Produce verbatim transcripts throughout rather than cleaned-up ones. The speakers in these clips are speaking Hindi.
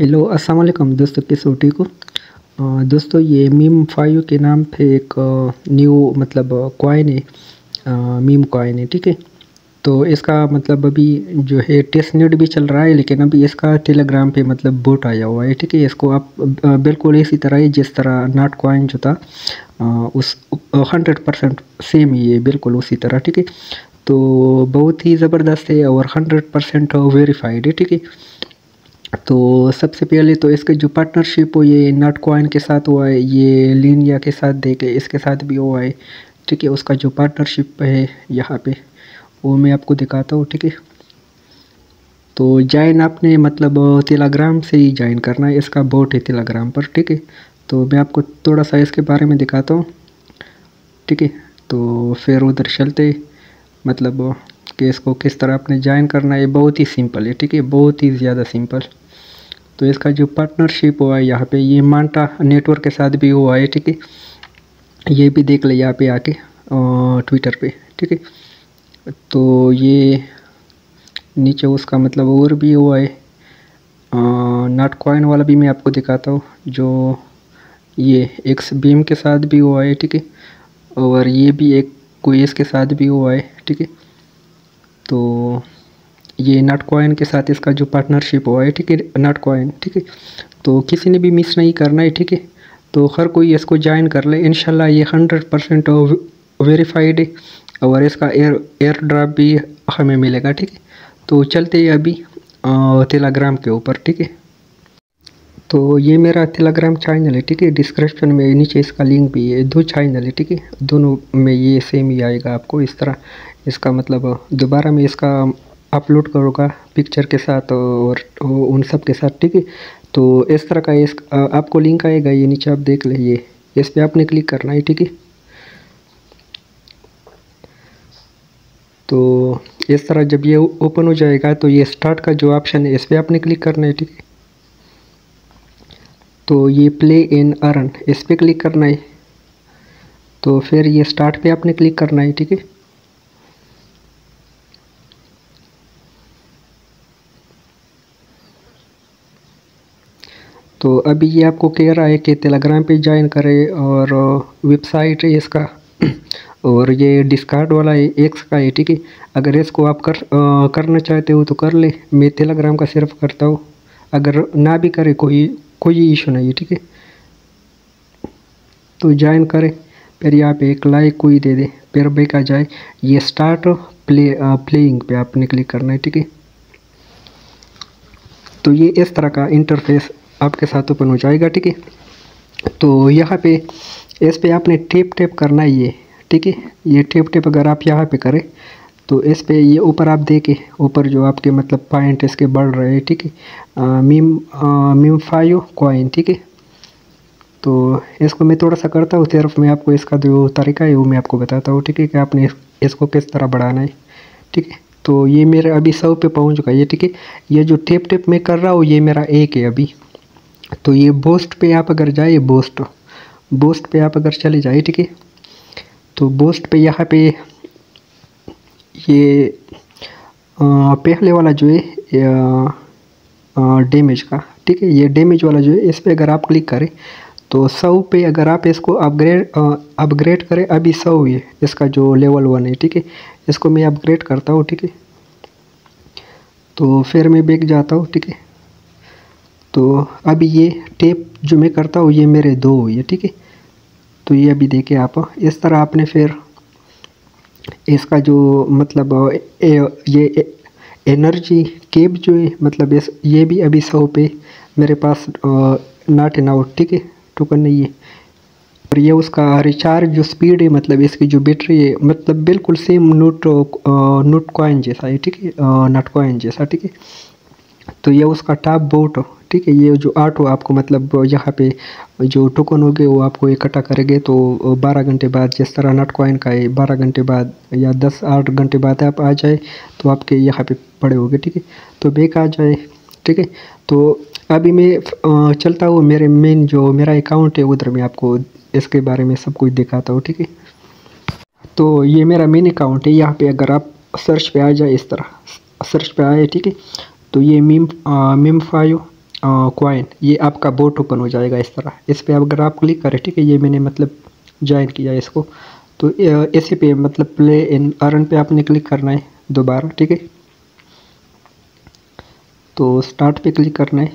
हेलो अस्सलाम वालेकुम दोस्तों के सोटी को दोस्तों ये मीम फाइव के नाम पे एक न्यू मतलब कॉइन है, मीम कॉइन है, ठीक है। तो इसका मतलब अभी जो है टेस्ट नेट भी चल रहा है, लेकिन अभी इसका टेलीग्राम पे मतलब बोट आया हुआ है, ठीक है। इसको आप बिल्कुल इसी तरह ही जिस तरह नॉट कॉइन जो था उस हंड्रेड परसेंट सेम ही है, बिल्कुल उसी तरह, ठीक है। तो बहुत ही ज़बरदस्त है और हंड्रेड परसेंट वेरीफाइड है, ठीक है। तो सबसे पहले तो इसके जो पार्टनरशिप हो ये नॉट कॉइन के साथ हुआ है, ये लिनिया के साथ देके इसके साथ भी हुआ है, ठीक है। उसका जो पार्टनरशिप है यहाँ पे वो मैं आपको दिखाता हूँ, ठीक है। तो ज्वाइन आपने मतलब टेलीग्राम से ही ज्वाइन करना है, इसका बोट है टेलीग्राम पर, ठीक है। तो मैं आपको थोड़ा सा इसके बारे में दिखाता हूँ, ठीक है। तो फिर उधर चलते मतलब कि इसको किस तरह आपने ज्वाइन करना है, बहुत ही सिंपल है, ठीक है, बहुत ही ज़्यादा सिंपल। तो इसका जो पार्टनरशिप हुआ है यहाँ पे ये मांटा नेटवर्क के साथ भी हुआ है, ठीक है। ये भी देख ले यहाँ पे आके ट्विटर पे, ठीक है। तो ये नीचे उसका मतलब और भी हुआ है, नॉट कॉइन वाला भी मैं आपको दिखाता हूँ, जो ये एक्स बीम के साथ भी हुआ है, ठीक है। और ये भी एक कोई इसके साथ भी हुआ है, ठीक है। तो ये नॉट कॉइन के साथ इसका जो पार्टनरशिप हुआ है, ठीक है, नॉट कॉइन, ठीक है। तो किसी ने भी मिस नहीं करना है, ठीक है। तो हर कोई इसको ज्वाइन कर ले, इंशाल्लाह ये हंड्रेड परसेंट वेरीफाइड है और इसका एयर एयर ड्रॉप भी हमें मिलेगा, ठीक है। तो चलते हैं अभी टेलीग्राम के ऊपर, ठीक है। तो ये मेरा टेलीग्राम चैनल है, ठीक है। डिस्क्रिप्शन में नीचे इसका लिंक भी है, दो चैनल है, ठीक है। दोनों में ये सेम ही आएगा आपको, इस तरह इसका मतलब दोबारा मैं इसका अपलोड करूँगा पिक्चर के साथ और उन सब के साथ, ठीक है। तो इस तरह का इस आपको लिंक आएगा, ये नीचे आप देख लीजिए, इस पर आपने क्लिक करना है, ठीक है। तो इस तरह जब ये ओपन हो जाएगा तो ये स्टार्ट का जो ऑप्शन है इस पर आपने क्लिक करना है, ठीक है। तो ये प्ले इन अर्न इस पर क्लिक करना है, तो फिर ये स्टार्ट पे आपने क्लिक करना है, ठीक है। तो अभी ये आपको कह रहा है कि टेलीग्राम पे ज्वाइन करें और वेबसाइट है इसका और ये डिस्कार्ड वाला है एक्स का है, ठीक है। अगर इसको आप कर आ, करना चाहते हो तो कर ले, मैं टेलीग्राम का सिर्फ करता हूँ, अगर ना भी करे कोई कोई इशू नहीं है, ठीक है। तो ज्वाइन करें, फिर यहाँ पे एक लाइक कोई दे दे, फिर बैक आ जाए, ये स्टार्ट प्ले आ, प्लेइंग पे आपने क्लिक करना है, ठीक है। तो ये इस तरह का इंटरफेस आपके साथ ओपन हो जाएगा, ठीक है। तो यहाँ पे इस पे आपने टेप टेप करना है ये, ठीक है। ये टेप टेप अगर आप यहाँ पे करें तो इस पे ये ऊपर आप देखें, ऊपर जो आपके मतलब पॉइंट इसके बढ़ रहे हैं, ठीक है, मीम मीमफाई कॉइन, ठीक है। तो इसको मैं थोड़ा सा करता हूँ, सिर्फ मैं आपको इसका जो तरीका है वो मैं आपको बताता हूँ, ठीक है, कि आपने इसको किस तरह बढ़ाना है, ठीक है। तो ये मेरा अभी सौ पे पहुँच चुका है, ठीक है। ये जो टेप टेप मैं कर रहा हूँ ये मेरा एक है अभी। तो ये बोस्ट पे आप अगर जाए, बोस्ट बोस्ट पे आप अगर चले जाए, ठीक है। तो बोस्ट पे यहाँ पे ये पहले वाला जो है डैमेज का, ठीक है, ये डैमेज वाला जो है इस पे अगर आप क्लिक करें तो सौ पे अगर आप इसको अपग्रेड अपग्रेड करें, अभी सौ ये इसका जो लेवल वन है, ठीक है, इसको मैं अपग्रेड करता हूँ, ठीक है। तो फिर मैं बैक जाता हूँ, ठीक है। तो अभी ये टेप जो मैं करता हूँ ये मेरे दो ये, ठीक है। तो ये अभी देखिए आप इस तरह आपने फिर इसका जो मतलब ए, ये ए, एनर्जी केप जो है मतलब इस ये भी अभी सौ पे मेरे पास नॉट एन आउट, ठीक है, टोकन नहीं है। और ये उसका रिचार्ज जो स्पीड है मतलब इसकी जो बैटरी है मतलब बिल्कुल सेम नोट नोट कॉइन जैसा है, ठीक है, नॉट कॉइन जैसा, ठीक है। तो ये उसका टॉप बोट, ठीक है, ये जो आठ हो आपको मतलब यहाँ पे जो टोकन हो गए वो आपको इकट्ठा करेंगे। तो बारह घंटे बाद जिस तरह नॉट कॉइन का है, बारह घंटे बाद या दस आठ घंटे बाद आप आ जाए तो आपके यहाँ पे पड़े होंगे, ठीक है। तो बैक आ जाए, ठीक है। तो अभी मैं चलता हूँ मेरे मेन जो मेरा अकाउंट है उधर मैं आपको इसके बारे में सब कुछ दिखाता हूँ, ठीक है। तो ये मेरा मेन अकाउंट है, यहाँ पर अगर आप सर्च पर आ जाए, इस तरह सर्च पर आए, ठीक है। तो ये मीम मीम फाइव कॉइन, ये आपका बोट ओपन हो जाएगा इस तरह। इस पर अगर आप क्लिक करें, ठीक है, ये मैंने मतलब ज्वाइन किया इसको, तो इसी पे मतलब प्ले इन अर्न पे आपने क्लिक करना है दोबारा, ठीक है। तो स्टार्ट पे क्लिक करना है,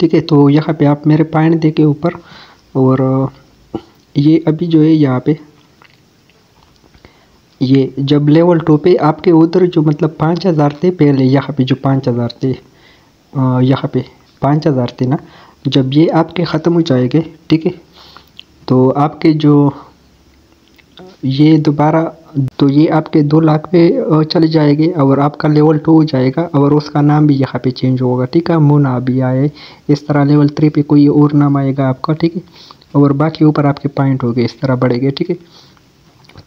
ठीक है। तो यहाँ पे आप मेरे पॉइंट दे के ऊपर, और ये अभी जो है यहाँ पे ये जब लेवल टू पे आपके उधर जो मतलब पाँच हज़ार थे पहले, यहाँ पे जो पाँच हज़ार थे, यहाँ पे पाँच हज़ार थे ना, जब ये आपके ख़त्म हो जाएंगे, ठीक है, तो आपके जो ये दोबारा, तो ये आपके दो लाख पे चले जाएंगे और आपका लेवल टू हो जाएगा, और उसका नाम भी यहाँ पे चेंज होगा, ठीक है। मोना भी आए इस तरह, लेवल थ्री पे कोई और नाम आएगा आपका, ठीक है, और बाकी ऊपर आपके पॉइंट हो गए, इस तरह बढ़ेंगे, ठीक है।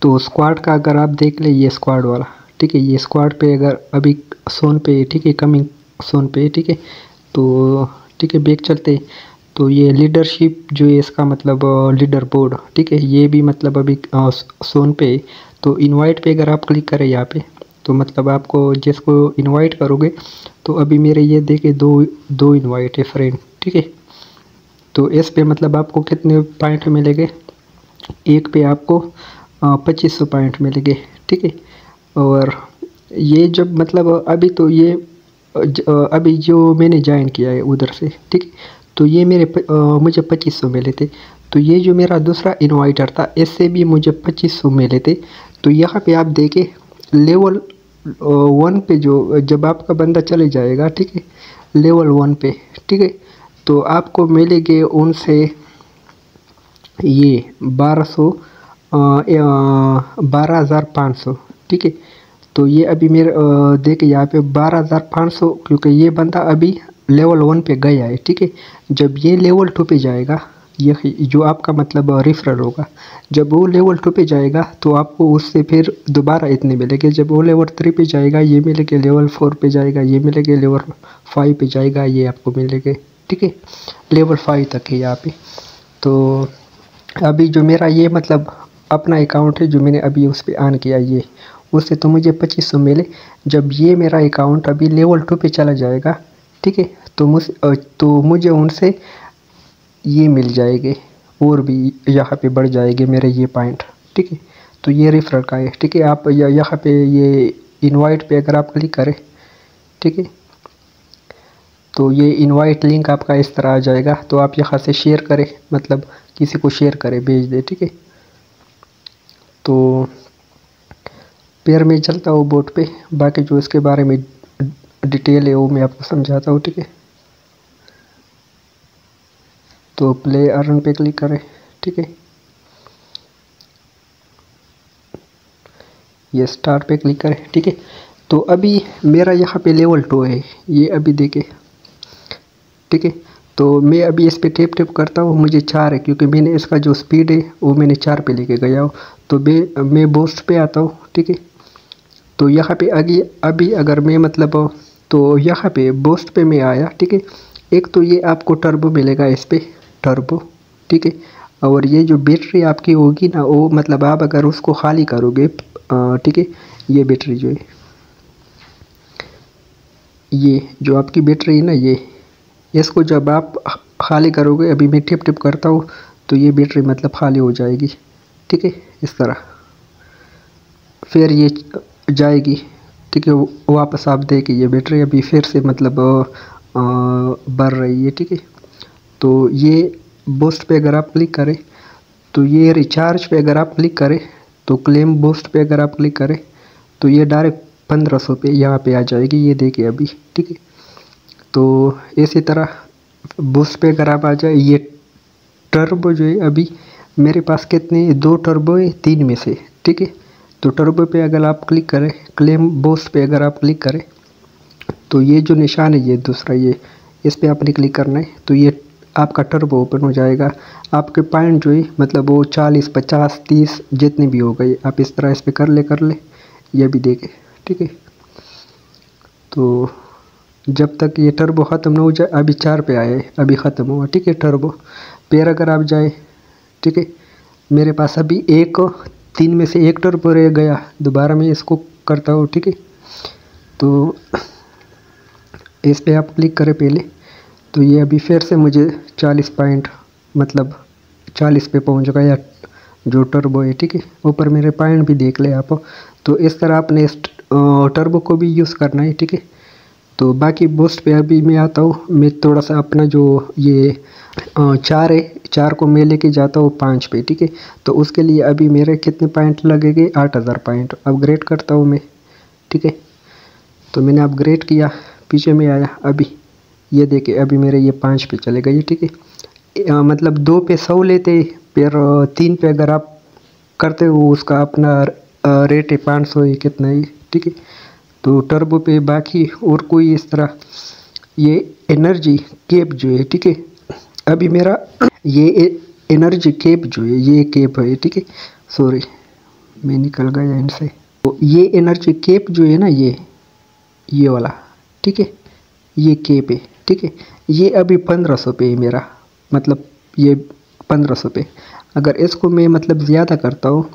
तो स्क्वाड का अगर आप देख ले, ये स्क्वाड वाला, ठीक है, ये स्क्वाड पे अगर अभी सोन पे, ठीक है, कमिंग सोन पे, ठीक है। तो ठीक है, बैक चलते। तो ये लीडरशिप जो है इसका मतलब लीडर बोर्ड, ठीक है, ये भी मतलब अभी सोन पे। तो इनवाइट पे अगर आप क्लिक करें यहाँ पे, तो मतलब आपको जिसको इनवाइट करोगे, तो अभी मेरे ये देखे दो दो इनवाइट है फ्रेंड, ठीक है। तो इस पे मतलब आपको कितने पॉइंट मिलेंगे, एक पे आपको पच्चीस सौ पॉइंट मिलेंगे, ठीक है। और ये जब मतलब अभी तो ये अभी जो मैंने ज्वाइन किया है उधर से, ठीक है, तो ये मेरे प, आ, मुझे पच्चीस सौ मिले थे। तो ये जो मेरा दूसरा इन्वाइटर था, इससे भी मुझे पच्चीस सौ मिले थे। तो यहाँ पे आप देखें लेवल वन पे जो जब आपका बंदा चले जाएगा, ठीक है, लेवल वन पे, ठीक है, तो आपको मिलेंगे उनसे ये बारह सौ बारह हज़ार पाँच सौ, ठीक है। तो ये अभी मेरे देखे यहाँ पे बारह हज़ार पाँच सौ, क्योंकि ये बंदा अभी लेवल वन पे गया है, ठीक है। जब ये लेवल टू पे जाएगा, ये जो आपका मतलब रिफरल होगा, जब वो लेवल टू पे जाएगा, तो आपको उससे फिर दोबारा इतने मिलेंगे। जब वो लेवल थ्री पे जाएगा, ये मिलेंगे, लेवल फोर पे जाएगा, ये मिलेंगे, लेवल फाइव पे जाएगा, ये आपको मिलेंगे, ठीक है, लेवल फाइव तक है यहाँ पे। तो अभी जो मेरा ये मतलब अपना अकाउंट है, जो मैंने अभी उस पर ऑन किया, ये उससे तो मुझे पच्चीस सौ मिले। जब ये मेरा अकाउंट अभी लेवल टू पे चला जाएगा, ठीक है, तो मुझ तो मुझे उनसे ये मिल जाएंगे, और भी यहाँ पे बढ़ जाएंगे मेरे ये पॉइंट, ठीक है। तो ये रेफरल का है, ठीक है। आप यहाँ पे ये इनवाइट पे अगर आप क्लिक करें, ठीक है, तो ये इनवाइट लिंक आपका इस तरह आ जाएगा। तो आप यहाँ से शेयर करें, मतलब किसी को शेयर करें, भेज दें, ठीक है। तो पैर में चलता हूँ बोट पे, बाकी जो इसके बारे में डिटेल है वो मैं आपको समझाता हूँ, ठीक है। तो प्ले अर्न पे क्लिक करें, ठीक है, ये स्टार्ट पे क्लिक करें, ठीक है। तो अभी मेरा यहाँ पे लेवल टू है, ये अभी देखे, ठीक है। तो मैं अभी इस पर टेप टेप करता हूँ, मुझे चार है, क्योंकि मैंने इसका जो स्पीड है वो मैंने चार पे लेके गया हूँ। तो मैं मैं बूस्ट पे आता हूँ, ठीक है। तो यहाँ पे आगे अभी अगर मैं मतलब, तो यहाँ पे बूस्ट पे मैं आया, ठीक है। एक तो ये आपको टर्बो मिलेगा, इस पर टर्बो, ठीक है। और ये जो बैटरी आपकी होगी ना, वो मतलब आप अगर उसको खाली करोगे, ठीक है, ये बैटरी जो है, ये जो आपकी बैटरी है ना, ये इसको जब आप खाली करोगे, अभी मैं टिप टिप करता हूँ, तो ये बैटरी मतलब खाली हो जाएगी, ठीक है, इस तरह। फिर ये जाएगी, ठीक है, वापस आप देखिए ये बैटरी अभी फिर से मतलब बढ़ रही है, ठीक है। तो ये बूस्ट पे अगर आप क्लिक करें, तो ये रिचार्ज पे अगर आप क्लिक करें, तो क्लेम बूस्ट पे अगर आप क्लिक करें, तो ये डायरेक्ट पंद्रह सौ पे यहाँ पे आ जाएगी, ये देखिए अभी, ठीक है। तो इसी तरह बूस्ट पे अगर आप आ जाए, ये टर्बो जो है अभी मेरे पास कितने, दो टर्बो है तीन में से, ठीक है। तो टर्बो पे अगर आप क्लिक करें, क्लेम बूस्ट पे अगर आप क्लिक करें, तो ये जो निशान है ये दूसरा, ये इस पर आपने क्लिक करना है, तो ये आपका टर्बो ओपन हो जाएगा। आपके पॉइंट जो है मतलब वो चालीस पचास तीस जितने भी हो गए, आप इस तरह इस पर कर ले कर ले ये भी देखें, ठीक है। तो जब तक ये टर्बो ख़त्म ना हो जाए, अभी चार पे आए, अभी ख़त्म हुआ, ठीक है, टर्बो। पैर अगर आप जाए, ठीक है, मेरे पास अभी एक तीन में से एक टर्बो रह गया, दोबारा मैं इसको करता हूँ, ठीक है। तो इस पर आप क्लिक करें पहले, तो ये अभी फिर से मुझे चालीस पॉइंट मतलब चालीस पे पहुंच गया या जो टर्बो है, ठीक है। ऊपर मेरे पॉइंट भी देख ले आप। तो इस तरह आपने इस टर्बो को भी यूज़ करना है, ठीक है। तो बाकी बूस्ट पे अभी मैं आता हूँ। मैं थोड़ा सा अपना जो ये चार है चार को मैं लेके जाता हूँ पाँच पे, ठीक है। तो उसके लिए अभी मेरे कितने पॉइंट लगेंगे, आठ हज़ार पॉइंट। अपग्रेड करता हूँ मैं, ठीक है। तो मैंने अपग्रेड किया, पीछे में आया, अभी ये देखे अभी मेरे ये पाँच पे चले गए, ठीक है। मतलब दो पे सौ लेते फिर तीन पे अगर आप करते हो उसका अपना रेट है पाँच सौ कितना है, ठीक है। तो टर्बो पे बाकी और कोई इस तरह ये एनर्जी कैप जो है, ठीक है। अभी मेरा ये एनर्जी कैप जो है ये कैप है, ठीक है। सॉरी मैं निकल गया इनसे। तो ये एनर्जी कैप जो है ना ये ये वाला, ठीक है, ये कैप है, ठीक है। ये अभी पंद्रह सौ पे है मेरा, मतलब ये पंद्रह सौ पे। अगर इसको मैं मतलब ज़्यादा करता हूँ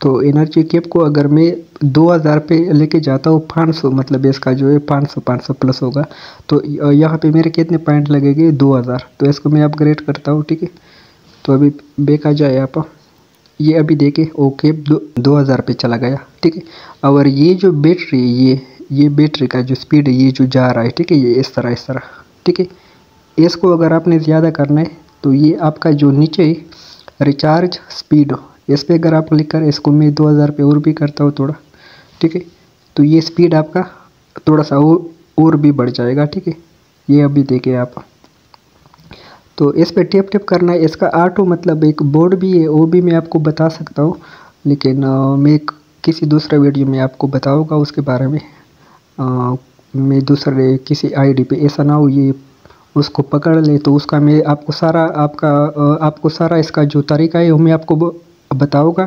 तो एनर्जी कैप को अगर मैं दो हज़ार पे लेके जाता हूँ पाँच सौ, मतलब इसका जो है पाँच सौ पाँच सौ प्लस होगा। तो यहाँ पे मेरे कितने पॉइंट लगेंगे, दो हज़ार। तो इसको मैं अपग्रेड करता हूँ, ठीक है। तो अभी देखा जाए आप, ये अभी देखे ओ कैप दो दो हज़ार पे चला गया, ठीक है। और ये जो बैटरी ये ये बैटरी का जो स्पीड है ये जो जा रहा है, ठीक है, ये इस तरह इस तरह, ठीक है। इसको अगर आपने ज़्यादा करना है तो ये आपका जो नीचे है रिचार्ज स्पीड इस पर अगर आप क्लिक करें, इसको मैं दो हज़ार पे और भी करता हूँ थोड़ा, ठीक है। तो ये स्पीड आपका थोड़ा सा और, और भी बढ़ जाएगा, ठीक है। ये अभी देखिए आप। तो इस पर टिप टिप करना है। इसका ऑटो मतलब एक बोर्ड भी है, वो भी मैं आपको बता सकता हूँ, लेकिन आ, मैं किसी दूसरे वीडियो में आपको बताऊँगा उसके बारे में। आ, मैं दूसरे किसी आईडी पे ऐसा ना हो ये उसको पकड़ ले, तो उसका मैं आपको सारा आपका आपको सारा इसका जो तरीका है वो मैं आपको बताऊंगा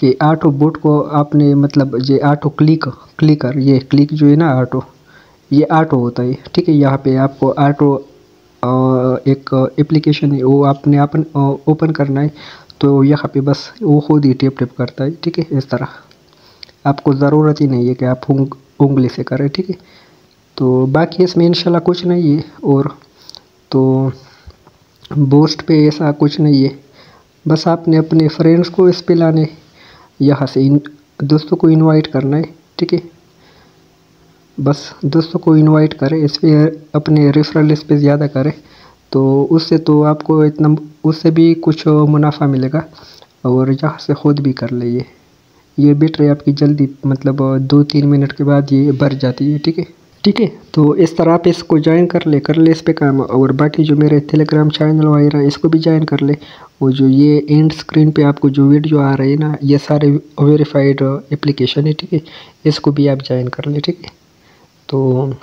कि ऑटो बोट को आपने मतलब ये ऑटो क्लिक क्लिकर ये क्लिक जो है ना ऑटो ये ऑटो होता है, ठीक है। यहाँ पे आपको ऑटो एक एप्लीकेशन है वो आपने अपन ओपन करना है। तो यहाँ पे बस वो खुद ही टिप टिप करता है, ठीक है। इस तरह आपको ज़रूरत ही नहीं है कि आप उंग, उंगली से करें, ठीक है। तो बाकी इसमें इंशाल्लाह कुछ नहीं है। और तो बूस्ट पे ऐसा कुछ नहीं है, बस आपने अपने फ्रेंड्स को इस पे लाने, यहाँ से इन दोस्तों को इनवाइट करना है, ठीक है। बस दोस्तों को इनवाइट करें इस पे, अपने रेफरल इस पे ज़्यादा करें, तो उससे तो आपको इतना उससे भी कुछ मुनाफा मिलेगा। और यहाँ से ख़ुद भी कर लीजिए। ये बैटरी आपकी जल्दी मतलब दो तीन मिनट के बाद ये भर जाती है, ठीक है ठीक है। तो इस तरह आप इसको ज्वाइन कर ले कर ले इस पे काम। और बाकी जो मेरे टेलीग्राम चैनल वगैरह इसको भी ज्वाइन कर ले। और जो ये एंड स्क्रीन पे आपको जो वीडियो आ रही है ना ये सारे वेरीफाइड एप्लीकेशन है, ठीक है। इसको भी आप ज्वाइन कर ले, ठीक है। तो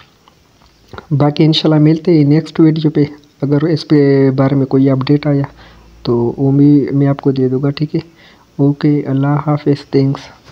बाकी इंशाल्लाह मिलते हैं नेक्स्ट वीडियो पे। अगर इस पे बारे में कोई अपडेट आया तो वो भी मैं आपको दे दूँगा, ठीक है। ओके, अल्लाह हाफिज़, थैंक्स।